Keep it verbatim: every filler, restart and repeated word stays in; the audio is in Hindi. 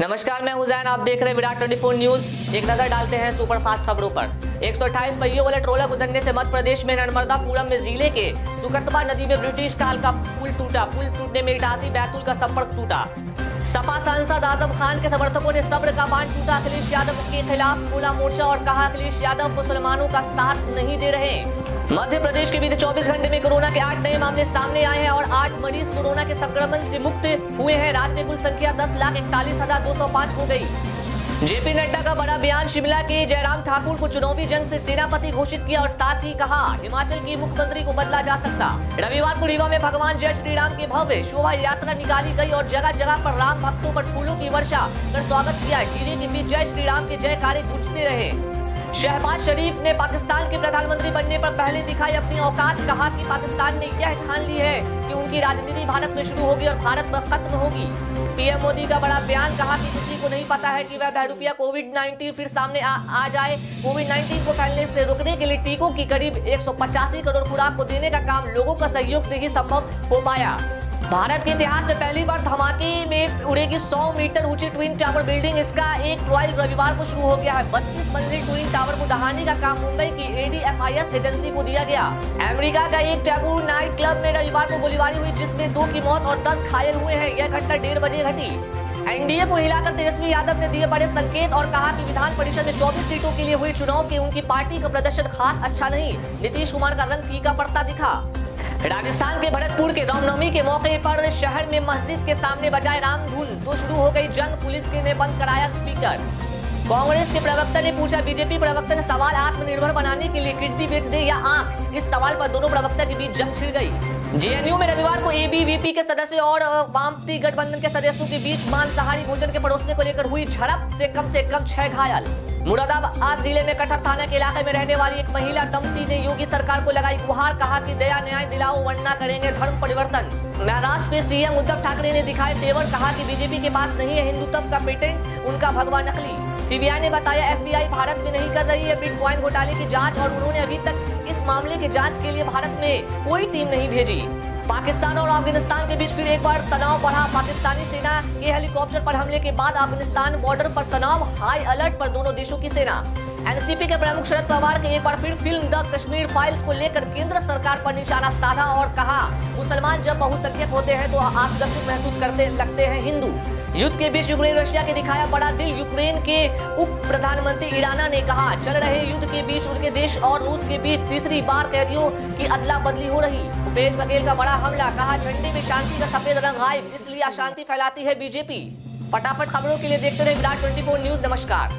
नमस्कार, मैं हुसैन, आप देख रहे हैं विराट चौबीस न्यूज। एक नजर डालते हैं सुपरफास्ट खबरों पर। एक सौ अट्ठाईस पहियों वाले ट्रोलर गुजरने से मध्य प्रदेश में नर्मदापुरम में जिले के सुकर्तबा नदी में ब्रिटिश काल का पुल टूटा। पुल टूटने में इटासी बैतूल का संपर्क टूटा। सपा सांसद आजम खान के समर्थकों ने सब्र का बांध टूटा। अखिलेश यादव के खिलाफ खोला मोर्चा और कहा, अखिलेश यादव मुसलमानों का साथ नहीं दे रहे। मध्य प्रदेश के बीते चौबीस घंटे में कोरोना के आठ नए मामले सामने आए हैं और आठ मरीज कोरोना के संक्रमण से मुक्त हुए हैं। राज्य में कुल संख्या दस लाख इकतालीस हजार दो सौ पाँच हो गई। जेपी नड्डा का बड़ा बयान, शिमला के जयराम ठाकुर को चुनावी जंग से सेनापति घोषित किया और साथ ही कहा, हिमाचल की मुख्यमंत्री को बदला जा सकता। रविवार को रीवा में भगवान जय श्री राम की भव्य शोभा यात्रा निकाली गई और जगह जगह पर राम भक्तों पर फूलों की वर्षा कर स्वागत किया। गीले के बीच जय श्री राम के जयकारे गूंजते रहे। शहबाज शरीफ ने पाकिस्तान के प्रधानमंत्री बनने पर पहले दिखाई अपनी औकात। कहा कि पाकिस्तान ने यह ठान ली है कि उनकी राजनीति भारत में शुरू होगी और भारत में खत्म होगी। पीएम मोदी का बड़ा बयान, कहा कि किसी को नहीं पता है कि वह बहरूपिया कोविड नाइन्टीन फिर सामने आ, आ जाए। कोविड नाइन्टीन को फैलने से रोकने के लिए टीकों की करीब एक सौ पचासी करोड़ खुराक को देने का काम लोगों का सहयोग से ही संभव हो पाया। भारत के इतिहास में पहली बार धमाके में उड़ेगी सौ मीटर ऊंची ट्विन टावर बिल्डिंग। इसका एक ट्रायल रविवार को शुरू हो गया है। बत्तीस मंजिल ट्विन टावर को ढहाने का काम मुंबई की एडीएफआईएस एजेंसी को दिया गया। अमेरिका का एक टैबू नाइट क्लब में रविवार को गोलीबारी हुई, जिसमें दो की मौत और दस घायल हुए हैं। यह घटना डेढ़ बजे घटी। एनडीए को हिलाकर तेजस्वी यादव ने दिए बड़े संकेत और कहा कि विधान परिषद में चौबीस सीटों के लिए हुए चुनाव के उनकी पार्टी का प्रदर्शन खास अच्छा नहीं। नीतीश कुमार का रंग फीका पड़ता दिखा। राजस्थान के भरतपुर के रामनवमी के मौके पर शहर में मस्जिद के सामने बजाए रामधुन तो शुरू हो गई जंग। पुलिस के ने बंद कराया स्पीकर। कांग्रेस के प्रवक्ता ने पूछा, बीजेपी प्रवक्ता ने सवाल आत्मनिर्भर बनाने के लिए किडनी बेच दे या आंख। इस सवाल पर दोनों प्रवक्ता के बीच जंग छिड़ गई। जे एन यू में रविवार को ए बी वी पी के सदस्य और वामपंथी गठबंधन के सदस्यों के बीच मांसाहारी भोजन के परोसने को लेकर हुई झड़प से कम से कम छह घायल। मुरादाबाद जिले में कठक थाना के इलाके में रहने वाली एक महिला दंपति ने योगी सरकार को लगाई गुहार। कहा कि दया न्याय दिलाओ वरना करेंगे धर्म परिवर्तन। महाराष्ट्र में सीएम उद्धव ठाकरे ने दिखाए तेवर। कहा कि बीजेपी के पास नहीं है हिंदुत्व का पेटेंट, उनका भगवा नकली। सीबीआई ने बताया, एफबीआई भारत में नहीं कर रही है बिटकॉइन घोटाले की जाँच और उन्होंने अभी तक इस मामले की जाँच के लिए भारत में कोई टीम नहीं भेजी। पाकिस्तान और अफगानिस्तान के बीच फिर एक बार तनाव बढ़ा। पाकिस्तानी सेना के हेलीकॉप्टर पर हमले के बाद अफगानिस्तान बॉर्डर पर तनाव हाई अलर्ट पर दोनों देशों की सेना। एनसीपी के प्रमुख शरद पवार के एक बार फिर फिल्म द कश्मीर फाइल्स को लेकर केंद्र सरकार पर निशाना साधा और कहा, मुसलमान जब बहुसंख्यक होते हैं तो असुरक्षित महसूस करने लगते हैं हिंदू। युद्ध के बीच यूक्रेन रशिया के दिखाया बड़ा दिल। यूक्रेन के उप प्रधानमंत्री इराना ने कहा, चल रहे युद्ध के बीच उनके देश और रूस के बीच तीसरी बार कैदियों की अदला बदली हो रही। बघेल का बड़ा हमला, कहा झंडे में शांति का सफेद रंग गायब, इसलिए अशांति फैलाती है बीजेपी। फटाफट खबरों के लिए देखते रहे विराट चौबीस न्यूज। नमस्कार।